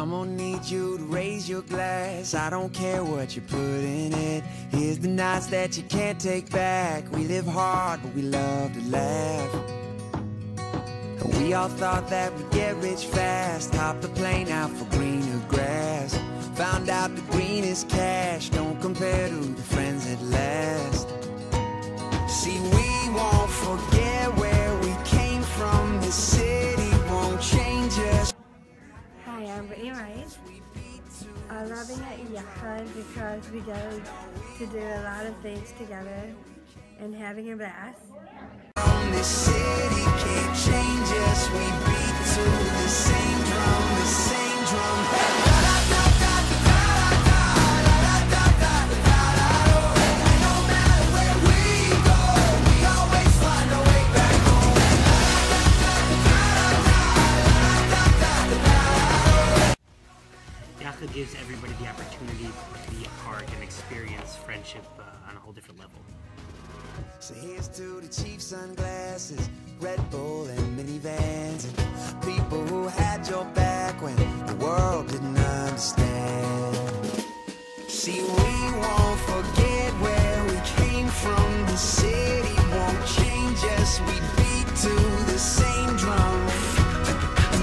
I'm gonna need you to raise your glass. I don't care what you put in it. Here's the nights that you can't take back. We live hard, but we love to laugh. And we all thought that we'd get rich fast. Hop the plane out for greener grass. Found out the green is cash. Don't compare to the friends at last. See, we won't forget where we came from. The city won't change us. Hi, I'm Brittany Rice. I'm loving at Yachad because we go to do a lot of things together and having a blast. This city can't change us. We beat to the same drum, the same drum. Yachad gives everybody the opportunity to be a part and experience friendship on a whole different level. So here's to the cheap sunglasses, Red Bull and minivans, and people who had your back when the world didn't understand. See, we won't forget where we came from. The city won't change us. We beat to the same drum.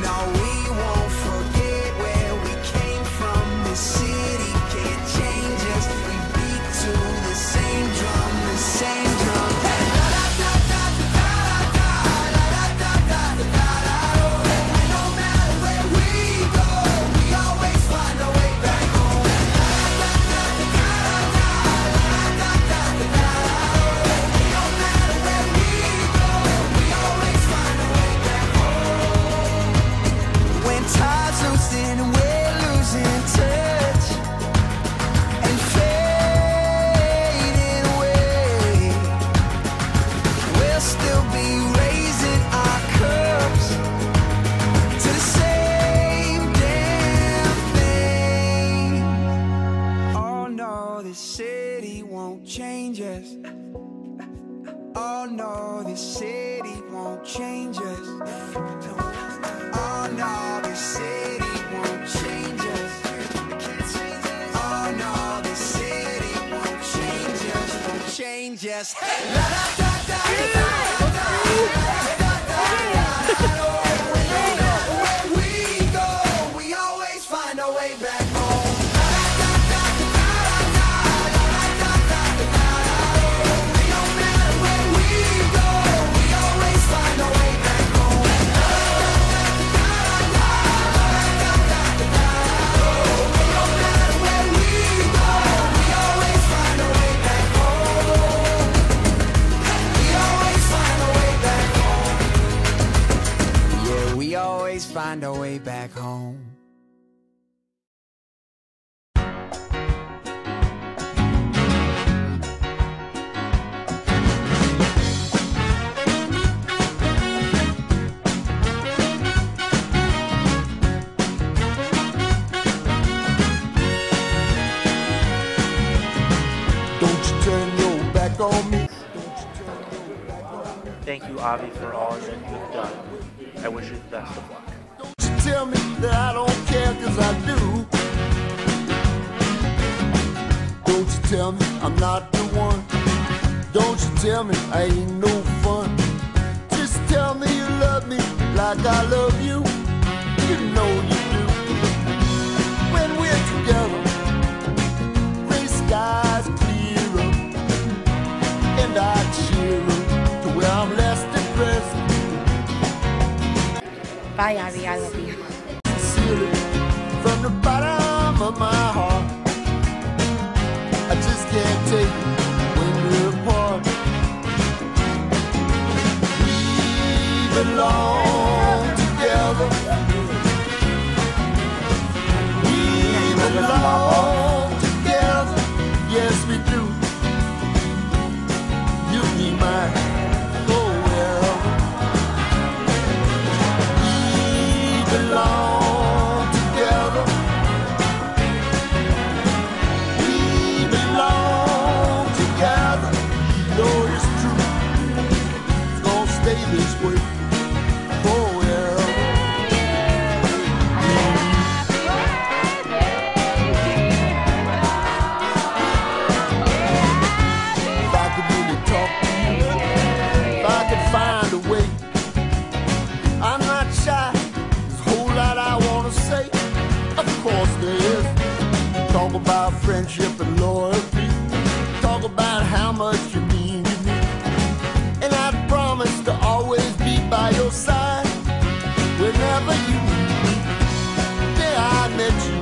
No, we won't forget where we came from. The city can't change us. We beat to the same drum, the same drum. Yes. Find our way back home. Thank you, Avi, for all that you've done. I wish you the best of luck. Tell me that I don't care, cause I do. Don't you tell me I'm not the one. Don't you tell me I ain't no fun. Just tell me you love me like I love you. You know you do. When we're together, gray skies clear up, and I cheer up to where I'm less depressed. Bye, Abby, I love you. From the bottom of my heart, I just can't take it when we're apart. We belong together. We belong together. Yes, we do. You be mine. This way. friendship and loyalty. Talk about how much you mean to me. And I promise to always be by your side whenever you need me. The day I met you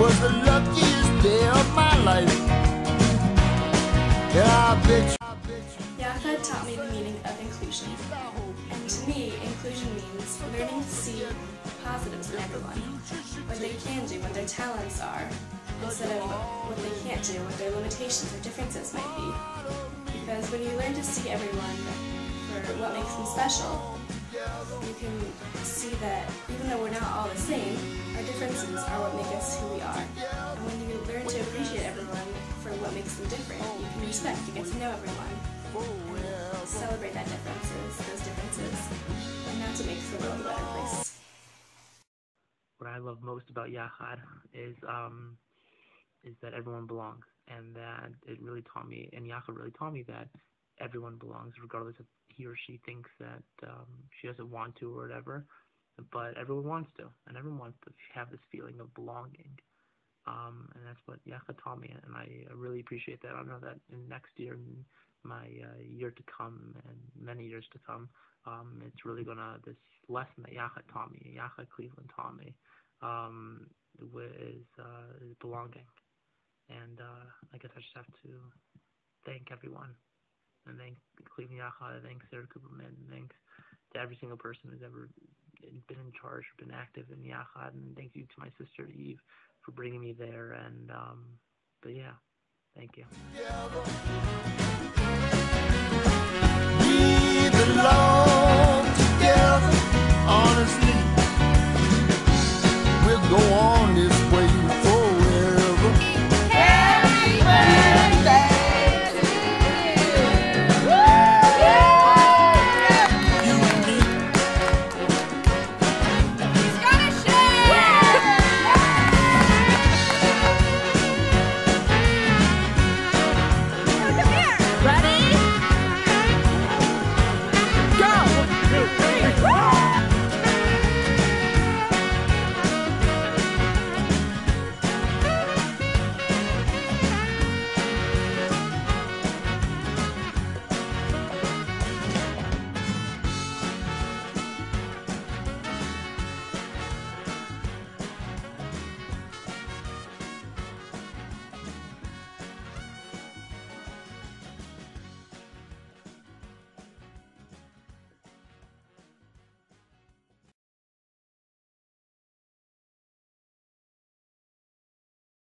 was the luckiest day of my life. Yeah, Yachad taught me the meaning of inclusion. And to me, inclusion means learning to see positives in everyone, what they can do, what their talents are, instead of what they can't do, what their limitations or differences might be. Because when you learn to see everyone for what makes them special, you can see that even though we're not all the same, our differences are what make us who we are. And when you learn to appreciate everyone for what makes them different, you can respect, you get to know everyone, and celebrate that those differences, and that's what makes the world a better place. What I love most about Yachad is that everyone belongs, and that it really taught me, and Yachad really taught me that everyone belongs, regardless if he or she thinks that she doesn't want to or whatever, but everyone wants to, and everyone wants to have this feeling of belonging, and that's what Yachad taught me, and I really appreciate that. I know that in next year, in my year to come, and many years to come, it's really gonna, this lesson that Yachad taught me, Yachad Cleveland taught me, is belonging, and I guess I just have to thank everyone, and thank Cleveland Yachad, thank Sarah Cooperman, thanks to every single person who's ever been in charge, been active in Yachad, and thank you to my sister Eve for bringing me there, and but yeah, thank you. Be the Lord.